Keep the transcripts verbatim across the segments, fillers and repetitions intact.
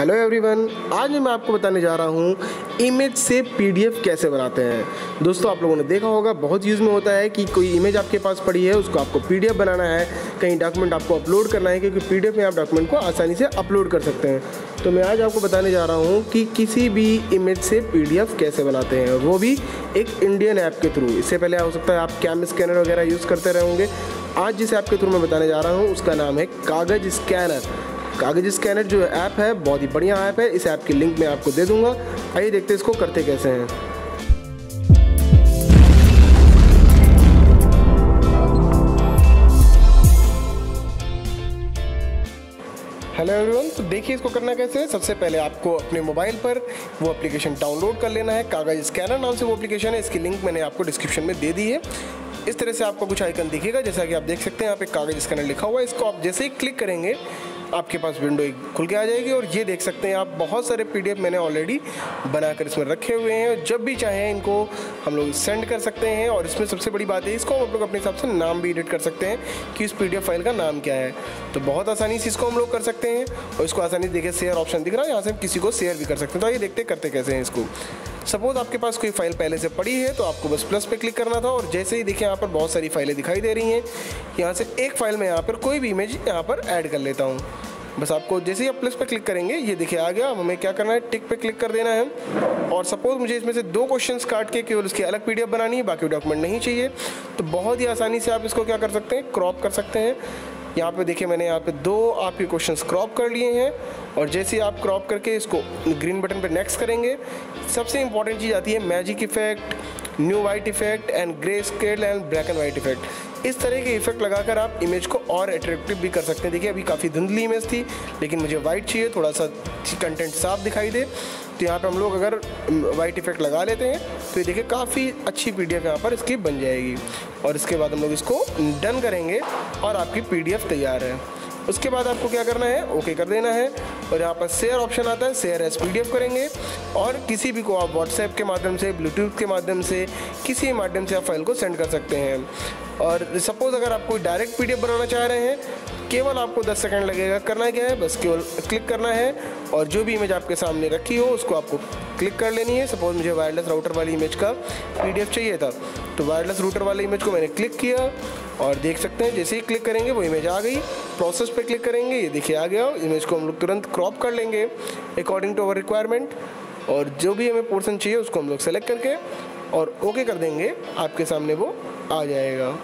Hello everyone, आज मैं आपको बताने जा रहा हूँ इमेज से पीडीएफ कैसे बनाते हैं। दोस्तों, आप लोगों ने देखा होगा बहुत यूज़ में होता है कि कोई इमेज आपके पास पड़ी है, उसको आपको पीडीएफ बनाना है, कहीं डॉक्यूमेंट आपको अपलोड करना है, क्योंकि पीडीएफ में आप डॉक्यूमेंट को आसानी से अपलोड कर सकते हैं। तो मैं आज आपको बताने जा रहा हूँ कि किसी भी इमेज से पीडीएफ कैसे बनाते हैं, वो भी एक इंडियन ऐप के थ्रू। इससे पहले हो सकता है आप कैम स्कैनर वगैरह यूज़ करते रहेंगे। आज जिस ऐप के थ्रू मैं बताने जा रहा हूँ उसका नाम है कागज स्कैनर। कागज स्कैनर जो ऐप है बहुत ही बढ़िया ऐप है। इस ऐप की लिंक मैं आपको दे दूंगा। आइए देखते हैं इसको करते कैसे हैं। हेलो एवरीवन, तो देखिए इसको करना कैसे है। सबसे पहले आपको अपने मोबाइल पर वो एप्लीकेशन डाउनलोड कर लेना है। कागज स्कैनर नाम से वो एप्लीकेशन है। इसकी लिंक मैंने आपको डिस्क्रिप्शन में दे दी है। इस तरह से आपको कुछ आइकन दिखेगा, जैसा कि आप देख सकते हैं यहाँ पे कागज स्कैनर लिखा हुआ है। इसको आप जैसे ही क्लिक करेंगे आपके पास विंडो एक खुल के आ जाएगी और ये देख सकते हैं आप बहुत सारे पीडीएफ मैंने ऑलरेडी बनाकर इसमें रखे हुए हैं और जब भी चाहें इनको हम लोग सेंड कर सकते हैं। और इसमें सबसे बड़ी बात है इसको हम लोग अपने हिसाब से नाम भी एडिट कर सकते हैं कि इस पीडीएफ फाइल का नाम क्या है। तो बहुत आसानी से इसको हम लोग कर सकते हैं और इसको आसानी से देखें शेयर ऑप्शन दिख रहा है, यहाँ से हम किसी को शेयर भी कर सकते हैं। तो ये देखते करते कैसे हैं इसको। सपोज़ आपके पास कोई फाइल पहले से पड़ी है तो आपको बस प्लस पे क्लिक करना था और जैसे ही देखिए यहाँ पर बहुत सारी फाइलें दिखाई दे रही हैं। यहाँ से एक फ़ाइल में यहाँ पर कोई भी इमेज यहाँ पर ऐड कर लेता हूँ। बस आपको जैसे ही आप प्लस पे क्लिक करेंगे ये देखिए आ गया। अब हमें क्या करना है, टिक पे क्लिक कर देना है। और सपोज़ मुझे इसमें से दो क्वेश्चंस काट के केवल उसकी अलग पीडीएफ बनानी है, बाकी डॉक्यूमेंट नहीं चाहिए। तो बहुत ही आसानी से आप इसको क्या कर सकते हैं, क्रॉप कर सकते हैं। यहाँ पे देखिए मैंने यहाँ पे दो आपके क्वेश्चंस क्रॉप कर लिए हैं और जैसे ही आप क्रॉप करके इसको ग्रीन बटन पे नेक्स्ट करेंगे, सबसे इंपॉर्टेंट चीज़ आती है magic effect, new white effect and grey scale and black and white effect. इस तरह के इफेक्ट लगाकर आप इमेज को और अट्रैक्टिव भी कर सकते हैं। देखिए अभी काफ़ी धुंधली इमेज थी लेकिन मुझे वाइट चाहिए, थोड़ा सा कंटेंट साफ दिखाई दे। तो यहाँ पे हम लोग अगर वाइट इफेक्ट लगा लेते हैं तो ये देखिए काफ़ी अच्छी पीडीएफ यहाँ पर इसकी बन जाएगी। और इसके बाद हम लोग इसको डन करेंगे और आपकी पीडीएफ तैयार है। उसके बाद आपको क्या करना है, ओके कर देना है और यहाँ पर शेयर ऑप्शन आता है, शेयर एज पीडीएफ करेंगे और किसी भी को आप व्हाट्सएप के माध्यम से, ब्लूटूथ के माध्यम से, किसी भी माध्यम से आप फाइल को सेंड कर सकते हैं। और सपोज़ अगर आप कोई डायरेक्ट पीडीएफ बनाना चाह रहे हैं, केवल आपको दस सेकंड लगेगा। करना क्या है, बस केवल क्लिक करना है और जो भी इमेज आपके सामने रखी हो उसको आपको क्लिक कर लेनी है। सपोज़ मुझे वायरलेस राउटर वाली इमेज का पीडीएफ चाहिए था तो वायरलेस राउटर वाली इमेज को मैंने क्लिक किया और देख सकते हैं जैसे ही क्लिक करेंगे वो इमेज आ गई। प्रोसेस पे क्लिक करेंगे ये देखिए आ गया। इमेज को हम लोग तुरंत क्रॉप कर लेंगे अकॉर्डिंग टू आवर रिक्वायरमेंट और जो भी हमें पोर्शन चाहिए उसको हम लोग सेलेक्ट करके और ओके कर देंगे, आपके सामने वो आ जाएगा।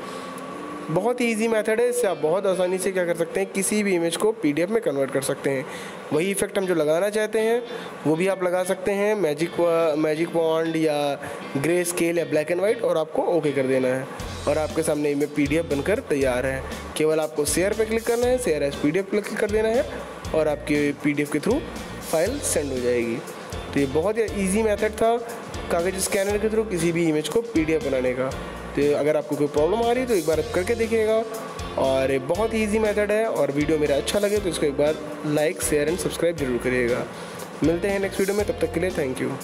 बहुत ही ईजी मेथड है, इससे आप बहुत आसानी से क्या कर सकते हैं, किसी भी इमेज को पीडीएफ में कन्वर्ट कर सकते हैं। वही इफेक्ट हम जो लगाना चाहते हैं वो भी आप लगा सकते हैं, मैजिक मैजिक वॉन्ड या ग्रे स्केल या ब्लैक एंड वाइट, और आपको ओके कर देना है और आपके सामने इमेज पीडीएफ बनकर तैयार है। केवल आपको शेयर पे क्लिक करना है, शेयर एज पीडीएफ क्लिक कर देना है और आपके पीडीएफ के थ्रू फाइल सेंड हो जाएगी। तो ये बहुत ईजी मेथड था कागज स्कैनर के थ्रू किसी भी इमेज को पीडीएफ बनाने का। तो अगर आपको कोई प्रॉब्लम आ रही है तो एक बार करके देखिएगा और ये बहुत ही ईजी मेथड है। और वीडियो मेरा अच्छा लगे तो इसको एक बार लाइक, शेयर एंड सब्सक्राइब जरूर करिएगा। मिलते हैं नेक्स्ट वीडियो में, तब तक के लिए थैंक यू।